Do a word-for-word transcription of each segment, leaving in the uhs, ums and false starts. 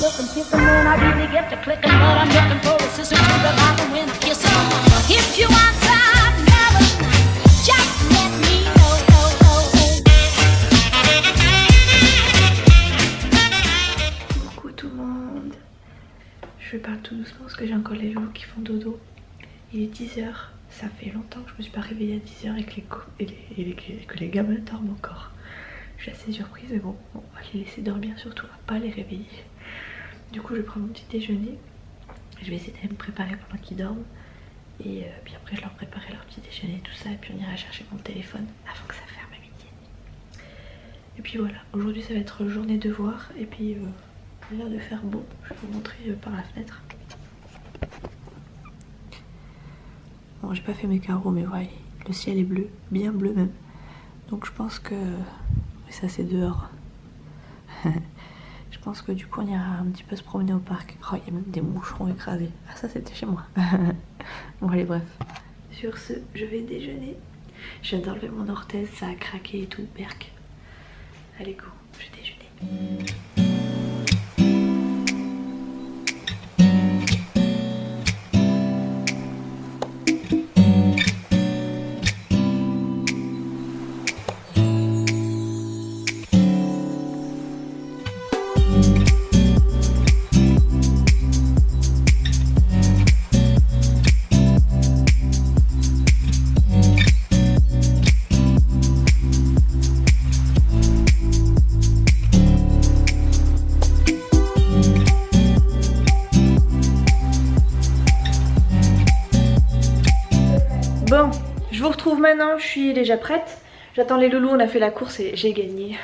looking, kicking, man, I really get to clicking, but I'm looking for a sister to revive me when I kiss her. If you want some love, just let me know. Coucou tout le monde. Je vais parler tout doucement parce que j'ai encore les loups qui font dodo. Il est dix heures, ça fait longtemps que je me suis pas réveillée à dix heures et que les, et les, et les, que les gamins dorment encore. Je suis assez surprise, mais bon, on va les laisser dormir, surtout on va pas les réveiller. Du coup je prends mon petit déjeuner, je vais essayer de me préparer pendant qu'ils dorment et euh, puis après je leur préparerai leur petit déjeuner et tout ça, et puis on ira chercher mon téléphone avant que ça ferme à midi. Et puis voilà, aujourd'hui ça va être journée devoir et puis euh, il a l'air de faire beau, je vais vous montrer euh, par la fenêtre. Bon, j'ai pas fait mes carreaux mais ouais, le ciel est bleu, bien bleu même, donc je pense que... ça c'est dehors. Je pense que du coup on ira un petit peu se promener au parc. Oh, il y a même des moucherons écrasés. Ah, ça c'était chez moi. Bon allez, bref. Sur ce, je vais déjeuner. Je viens d'enlever mon orthèse, ça a craqué et tout, berk. Allez go, je vais déjeuner. Mmh. Maintenant je suis déjà prête, j'attends les loulous, on a fait la course et j'ai gagné.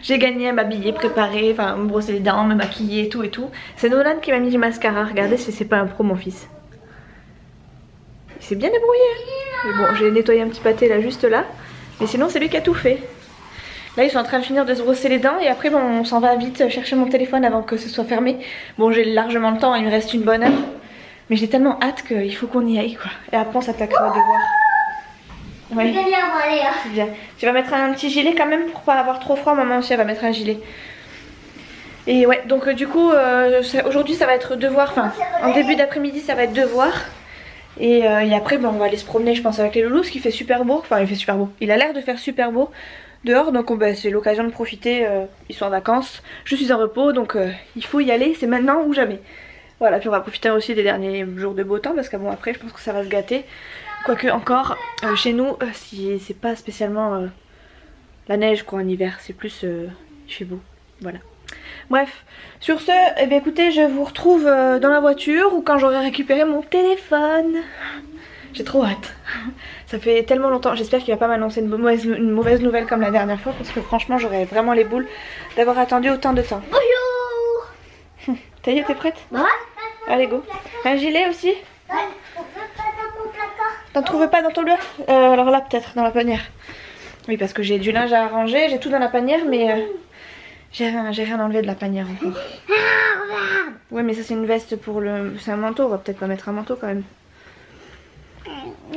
J'ai gagné à m'habiller, préparer, enfin me brosser les dents, me maquiller et tout et tout. C'est Nolan qui m'a mis du mascara, regardez, c'est pas un pro mon fils. Il s'est bien débrouillé. Mais bon, j'ai nettoyé un petit pâté là, juste là, mais sinon c'est lui qui a tout fait. Là ils sont en train de finir de se brosser les dents et après bon, on s'en va vite chercher mon téléphone avant que ce soit fermé. Bon, j'ai largement le temps, il me reste une bonne heure, mais j'ai tellement hâte qu'il faut qu'on y aille quoi. Et après on s'attaquera au devoir. Ouais. Bien. Tu vas mettre un petit gilet quand même pour pas avoir trop froid, maman aussi elle va mettre un gilet. Et ouais, donc euh, du coup euh, aujourd'hui ça va être devoir, enfin en début d'après-midi ça va être devoir. Et, euh, et après bah, on va aller se promener je pense avec les loulous parce qu'il fait super beau, enfin il fait super beau, il a l'air de faire super beau dehors, donc bah, c'est l'occasion de profiter, euh, ils sont en vacances, je suis en repos donc euh, il faut y aller, c'est maintenant ou jamais. Voilà, puis on va profiter aussi des derniers jours de beau temps parce que bon après je pense que ça va se gâter. Quoique encore, euh, chez nous, euh, si c'est pas spécialement euh, la neige quoi en hiver, c'est plus euh, il fait beau, voilà. Bref, sur ce, eh bien, écoutez, je vous retrouve euh, dans la voiture ou quand j'aurai récupéré mon téléphone. J'ai trop hâte, ça fait tellement longtemps, j'espère qu'il va pas m'annoncer une mauvaise, une mauvaise nouvelle comme la dernière fois parce que franchement j'aurais vraiment les boules d'avoir attendu autant de temps. Bonjour. T'as dit, t'es prête? Ouais. Allez go, un gilet aussi? Ouais. T'en trouves pas dans ton lieu? euh, Alors là peut-être dans la panière. Oui parce que j'ai du linge à ranger, j'ai tout dans la panière mais euh, j'ai rien, j'ai rien enlevé de la panière encore. Ouais mais ça c'est une veste pour le... c'est un manteau, on va peut-être pas mettre un manteau quand même.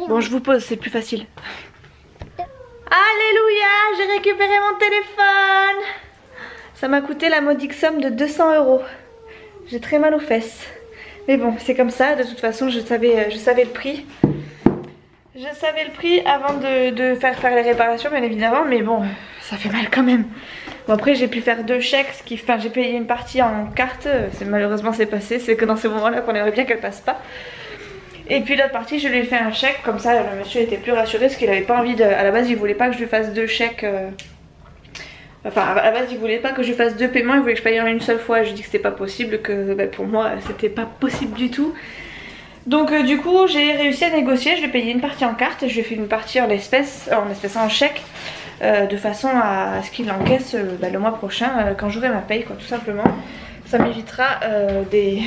Bon je vous pose, c'est plus facile. Alléluia, j'ai récupéré mon téléphone. Ça m'a coûté la modique somme de deux cents euros. J'ai très mal aux fesses. Mais bon c'est comme ça, de toute façon je savais, je savais le prix. Je savais le prix avant de, de faire faire les réparations bien évidemment, mais bon ça fait mal quand même. Bon après j'ai pu faire deux chèques, ce qui, enfin j'ai payé une partie en carte, malheureusement c'est passé, c'est que dans ces moments là qu'on aimerait bien qu'elle passe pas. Et puis l'autre partie je lui ai fait un chèque, comme ça le monsieur était plus rassuré parce qu'il avait pas envie de, à la base il voulait pas que je lui fasse deux chèques, euh... enfin à la base il voulait pas que je lui fasse deux paiements, il voulait que je paye en une seule fois, je lui ai dit que c'était pas possible, que ben, pour moi c'était pas possible du tout. Donc euh, du coup j'ai réussi à négocier, je lui ai payé une partie en carte et je lui ai fait une partie en espèces, en espèces en chèque, euh, de façon à, à ce qu'il encaisse euh, bah, le mois prochain euh, quand j'aurai ma paye quoi, tout simplement. Ça m'évitera euh, des,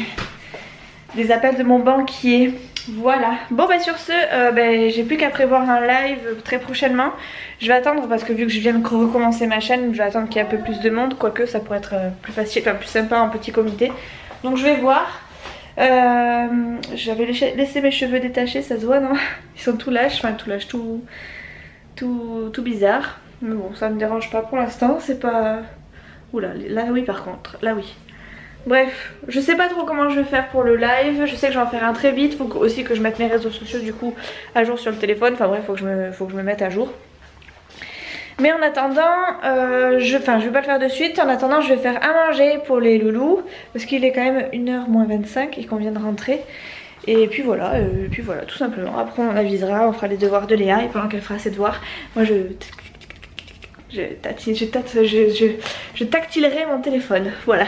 des appels de mon banquier. Voilà, bon bah sur ce euh, bah, j'ai plus qu'à prévoir un live très prochainement. Je vais attendre parce que vu que je viens de recommencer ma chaîne, je vais attendre qu'il y ait un peu plus de monde, quoique ça pourrait être euh, plus facile, enfin plus sympa en petit comité. Donc je vais voir. Euh, j'avais laissé mes cheveux détachés, ça se voit non? Ils sont tout lâches, enfin tout lâches, tout, tout, tout bizarre. Mais bon ça me dérange pas pour l'instant, c'est pas... Oula, là oui par contre, là oui. Bref, je sais pas trop comment je vais faire pour le live. Je sais que je vais en faire un très vite. Faut aussi que je mette mes réseaux sociaux du coup à jour sur le téléphone. Enfin bref, faut que je me, faut que je me mette à jour. Mais en attendant, euh, je, enfin je vais pas le faire de suite. En attendant, je vais faire à manger pour les loulous. Parce qu'il est quand même une heure moins vingt-cinq et qu'on vient de rentrer. Et puis voilà, euh, et puis voilà, tout simplement. Après on avisera, on fera les devoirs de Léa. Et pendant qu'elle fera ses devoirs, moi je... Je, tatine, je, tâte, je, je, je tactilerai mon téléphone. Voilà.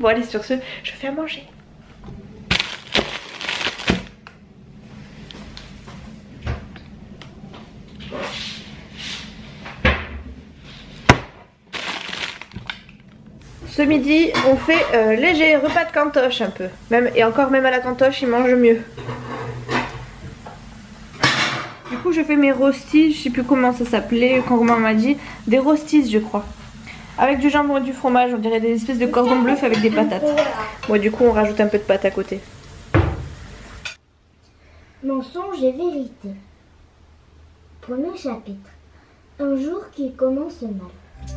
Bon allez, sur ce, je fais à manger. Ce midi, on fait euh, léger repas de cantoche un peu. Même, et encore même à la cantoche, ils mangent mieux. Du coup, je fais mes rostis, je sais plus comment ça s'appelait, quand Romain m'a dit, des rostis je crois. Avec du jambon et du fromage, on dirait des espèces de cordon bleu avec des patates. Bon, du coup, on rajoute un peu de pâte à côté. Mensonge et vérité. Premier chapitre. Un jour qui commence mal.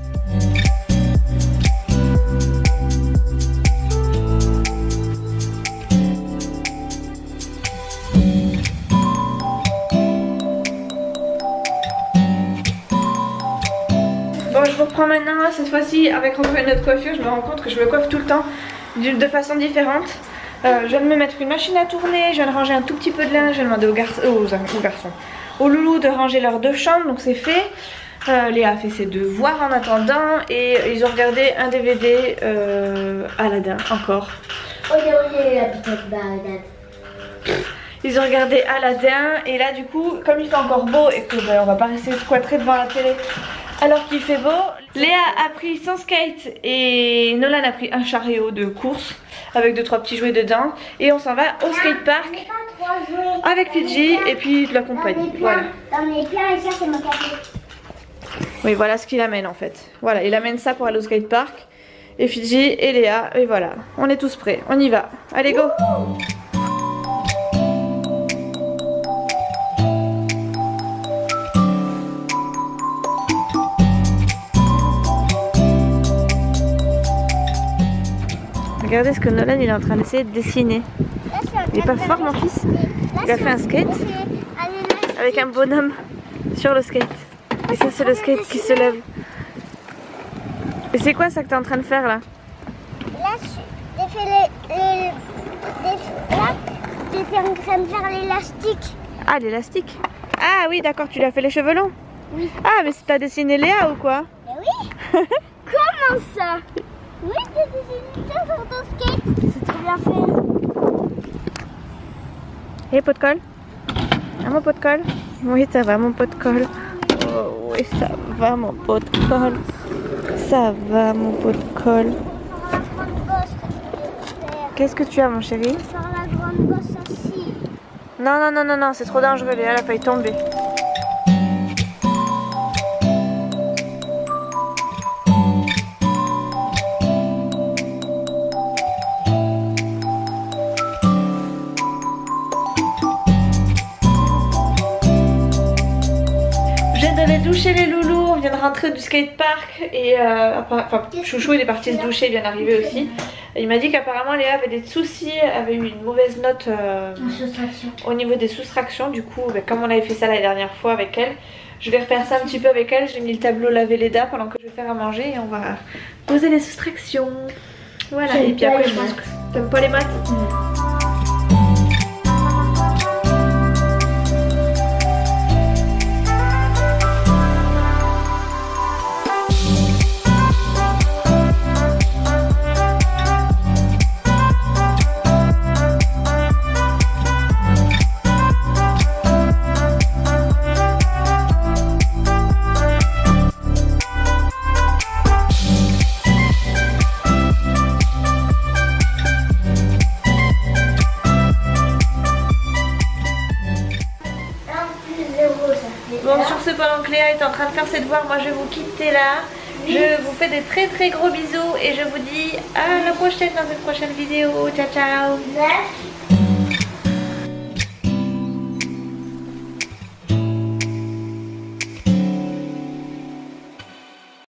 Je reprends maintenant, cette fois-ci avec encore une autre coiffure. Je me rends compte que je me coiffe tout le temps de façon différente. Euh, je viens de me mettre une machine à tourner, je viens de ranger un tout petit peu de linge, j'ai demandé aux, gar... aux... aux garçons, aux loulous de ranger leurs deux chambres, donc c'est fait. Euh, Léa a fait ses devoirs en attendant et ils ont regardé un D V D euh, Aladdin encore. Ils ont regardé Aladdin et là du coup, comme il fait encore beau et que bah, on va pas rester squattré devant la télé. Alors qu'il fait beau, Léa a pris son skate et Nolan a pris un chariot de course avec deux trois petits jouets dedans. Et on s'en va au skatepark avec Fidji et puis de la compagnie. Voilà. Oui, voilà ce qu'il amène en fait. Voilà, il amène ça pour aller au skatepark. Et Fidji et Léa, et voilà. On est tous prêts, on y va. Allez, go! Regardez ce que Nolan il est en train d'essayer de dessiner. Il est pas fort mon fils. Il a fait un skate avec un bonhomme sur le skate. Et ça c'est le skate qui se lève. Et c'est quoi ça que tu es en train de faire là? Là j'ai fait les... Là j'étais en train de faire l'élastique. Ah l'élastique. Ah oui d'accord, tu l'as fait les cheveux longs. Oui. Ah mais t'as dessiné Léa ou quoi? Mais oui. Comment ça? Oui, t'as dessiné ça sur ton skate. C'est trop bien fait. Et pot de colle. Ah mon pot de colle. Oui, ça va mon pot de colle. Oh oui, ça va mon pot de colle. Ça va mon pot de colle. Qu'est-ce que tu as mon chéri? Sur la grande gauche aussi. Non, non, non, non, non, c'est trop dangereux. Léa, elle a failli tomber. Doucher les loulous, on vient de rentrer du skatepark et euh, enfin, Chouchou il est parti se doucher, il vient d'arriver aussi. Il m'a dit qu'apparemment Léa avait des soucis, avait eu une mauvaise note euh, au niveau des soustractions. Du coup, bah, comme on avait fait ça la dernière fois avec elle, je vais refaire ça un petit peu avec elle. J'ai mis le tableau laver les dents pendant que je vais faire à manger et on va poser les soustractions. Voilà, et puis après je pense que t'aimes pas les maths. Mmh. En train de faire ses devoirs, moi je vais vous quitter là. Je vous fais des très très gros bisous et je vous dis à la prochaine dans une prochaine vidéo. Ciao ciao.